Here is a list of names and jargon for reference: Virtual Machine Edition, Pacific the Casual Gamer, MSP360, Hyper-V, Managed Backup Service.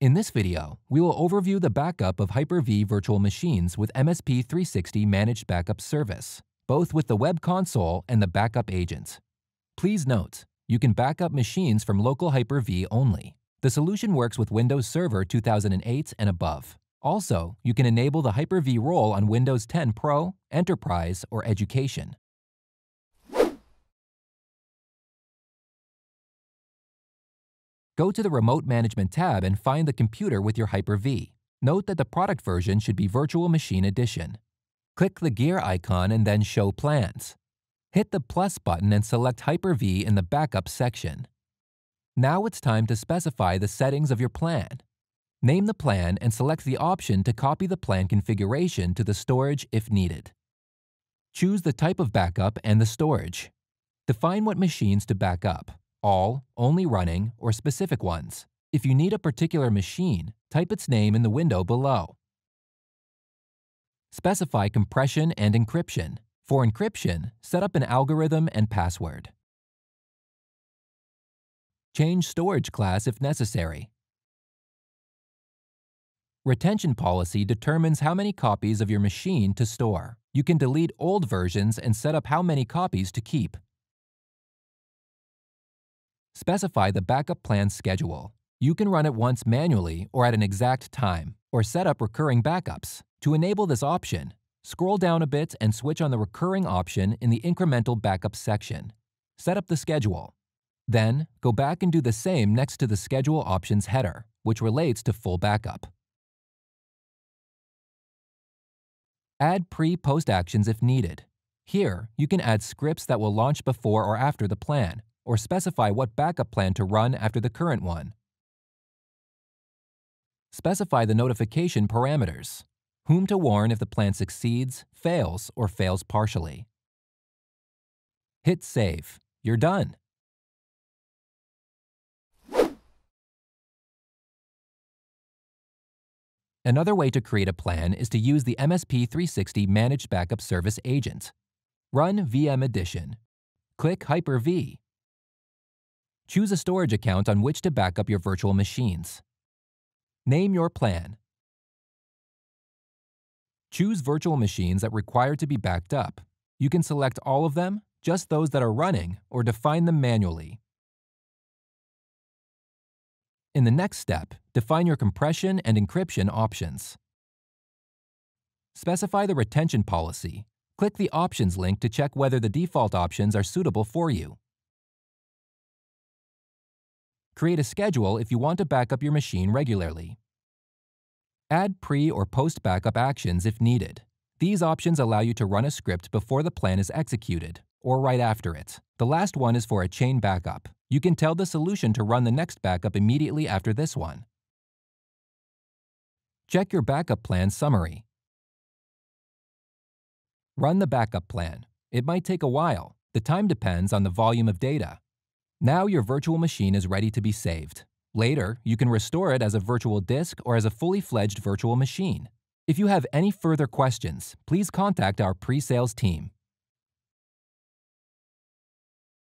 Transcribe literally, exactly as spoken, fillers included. In this video, we will overview the backup of Hyper-V virtual machines with M S P three sixty Managed Backup Service, both with the web console and the backup agent. Please note, you can back up machines from local Hyper-V only. The solution works with Windows Server two thousand eight and above. Also, you can enable the Hyper-V role on Windows ten Pro, Enterprise, or Education. Go to the Remote Management tab and find the computer with your Hyper-V. Note that the product version should be Virtual Machine Edition. Click the gear icon and then Show Plans. Hit the plus button and select Hyper-V in the Backup section. Now it's time to specify the settings of your plan. Name the plan and select the option to copy the plan configuration to the storage if needed. Choose the type of backup and the storage. Define what machines to back up. All, only running, or specific ones. If you need a particular machine, type its name in the window below. Specify compression and encryption. For encryption, set up an algorithm and password. Change storage class if necessary. Retention policy determines how many copies of your machine to store. You can delete old versions and set up how many copies to keep. Specify the backup plan schedule. You can run it once manually or at an exact time, or set up recurring backups. To enable this option, scroll down a bit and switch on the recurring option in the incremental backup section. Set up the schedule. Then, go back and do the same next to the schedule options header, which relates to full backup. Add pre-post actions if needed. Here, you can add scripts that will launch before or after the plan, or specify what backup plan to run after the current one. Specify the notification parameters, whom to warn if the plan succeeds, fails, or fails partially. Hit Save. You're done. Another way to create a plan is to use the M S P three sixty Managed Backup Service agent. Run V M Edition. Click Hyper-V. Choose a storage account on which to back up your virtual machines. Name your plan. Choose virtual machines that require to be backed up. You can select all of them, just those that are running, or define them manually. In the next step, define your compression and encryption options. Specify the retention policy. Click the Options link to check whether the default options are suitable for you. Create a schedule if you want to back up your machine regularly. Add pre- or post-backup actions if needed. These options allow you to run a script before the plan is executed, or right after it. The last one is for a chain backup. You can tell the solution to run the next backup immediately after this one. Check your backup plan summary. Run the backup plan. It might take a while. The time depends on the volume of data. Now your virtual machine is ready to be saved. Later, you can restore it as a virtual disk or as a fully-fledged virtual machine. If you have any further questions, please contact our pre-sales team.